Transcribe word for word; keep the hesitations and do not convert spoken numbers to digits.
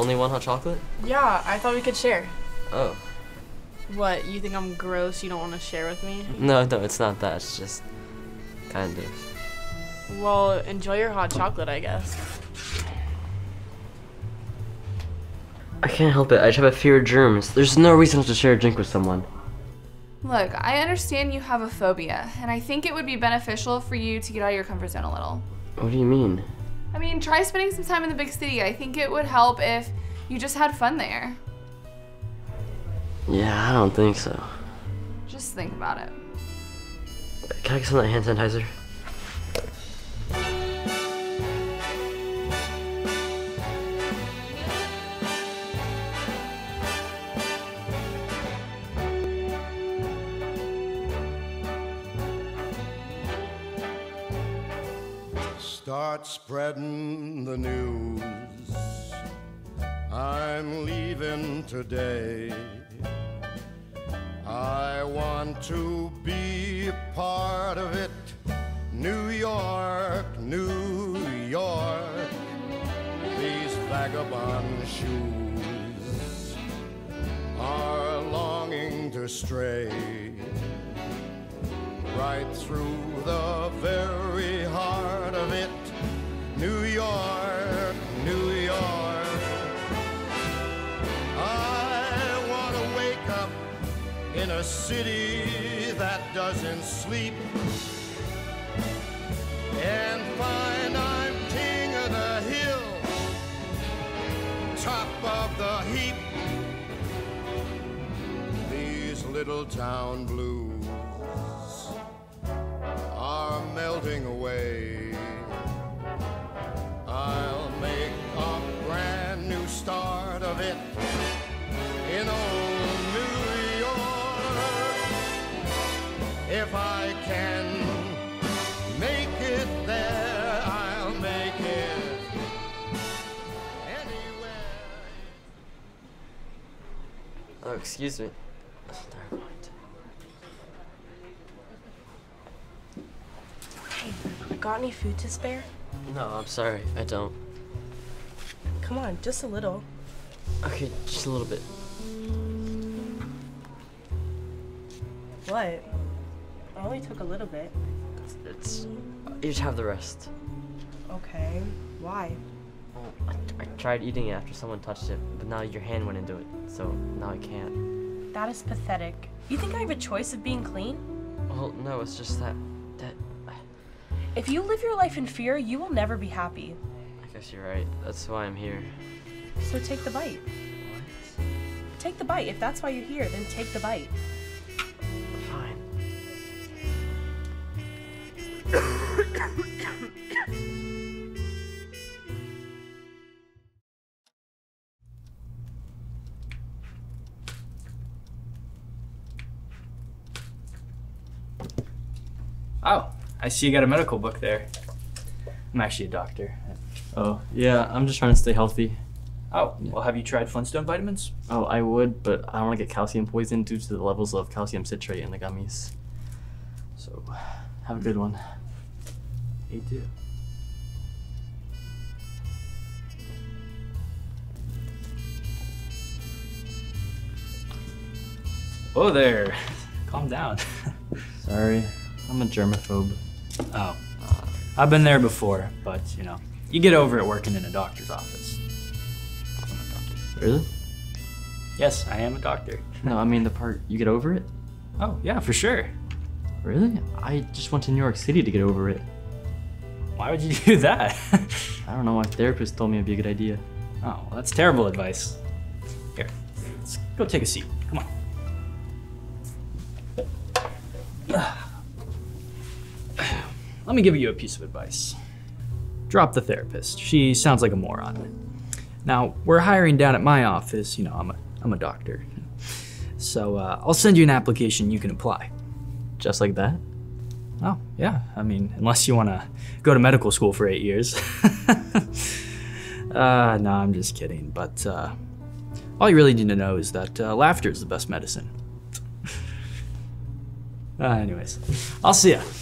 Only one hot chocolate? Yeah, I thought we could share. Oh. What, you think I'm gross, you don't want to share with me? No, no, it's not that, it's just kind of. Well, enjoy your hot chocolate, I guess. I can't help it, I just have a fear of germs. There's no reason not to share a drink with someone. Look, I understand you have a phobia, and I think it would be beneficial for you to get out of your comfort zone a little. What do you mean? I mean, try spending some time in the big city. I think it would help if you just had fun there. Yeah, I don't think so. Just think about it. Can I get some of that hand sanitizer? Start spreading the news. I'm leaving today. I want to be a part of it. New York, New York. These vagabond shoes are longing to stray right through the very heart of it. New York, New York. I want to wake up in a city that doesn't sleep and find I'm king of the hill, top of the heap. These little town blues are melting away. I'll make a brand new start of it in old New York. If I can make it there, I'll make it anywhere. Oh, excuse me. Never mind. Got any food to spare? No, I'm sorry, I don't. Come on, just a little. Okay, just a little bit. What? I only took a little bit. It's, you just have the rest. Okay, why? Well, I, I tried eating it after someone touched it, but now your hand went into it, so now I can't. That is pathetic. You think I have a choice of being clean? Well, no, it's just that, that... If you live your life in fear, you will never be happy. I guess you're right. That's why I'm here. So take the bite. What? Take the bite. If that's why you're here, then take the bite. Fine. Oh. I see you got a medical book there. I'm actually a doctor. Oh, yeah, I'm just trying to stay healthy. Oh, yeah. Well, have you tried Flintstone vitamins? Oh, I would, but I don't want to get calcium poisoned due to the levels of calcium citrate in the gummies. So, have a good one. You too. Oh there, calm down. Sorry, I'm a germaphobe. Oh, uh, I've been there before, but you know, you get over it working in a doctor's office. I'm a doctor. Really? Yes, I am a doctor. No, I mean the part, you get over it? Oh, yeah, for sure. Really? I just went to New York City to get over it. Why would you do that? I don't know, my therapist told me it'd be a good idea. Oh, well, that's terrible advice. Here, let's go take a seat, come on. Let me give you a piece of advice. Drop the therapist. She sounds like a moron. Now, we're hiring down at my office. You know, I'm a, I'm a doctor. So uh, I'll send you an application, you can apply. Just like that? Oh, yeah. I mean, unless you want to go to medical school for eight years. uh, no, I'm just kidding. But uh, all you really need to know is that uh, laughter is the best medicine. uh, anyways, I'll see ya.